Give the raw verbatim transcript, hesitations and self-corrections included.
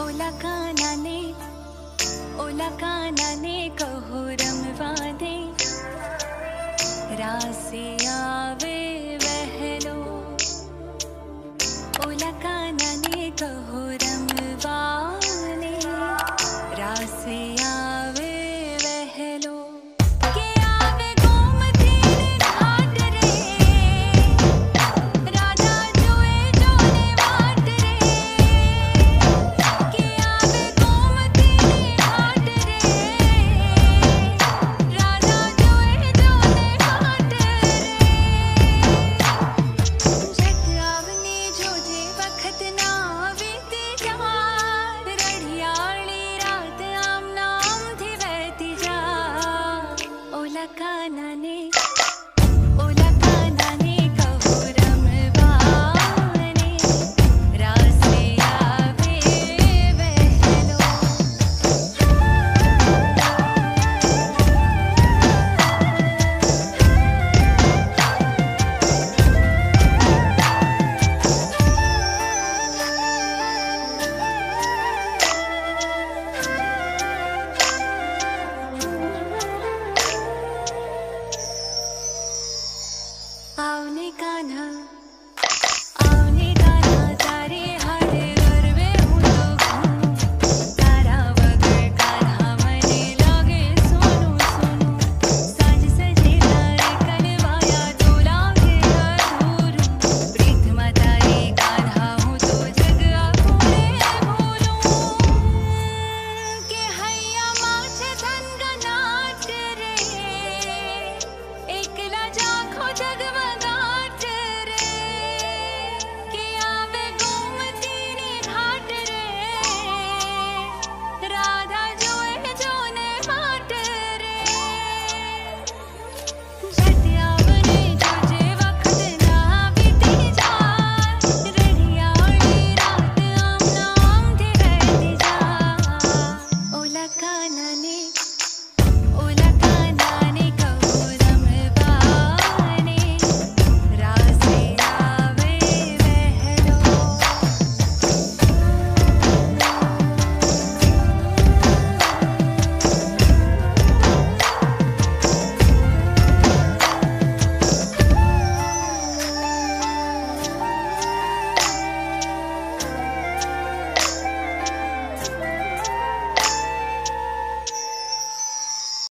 ओला काना ने, ओला काना ने कहो रमवा दे, रासे आवे वह लो। ओला काना ने कहो।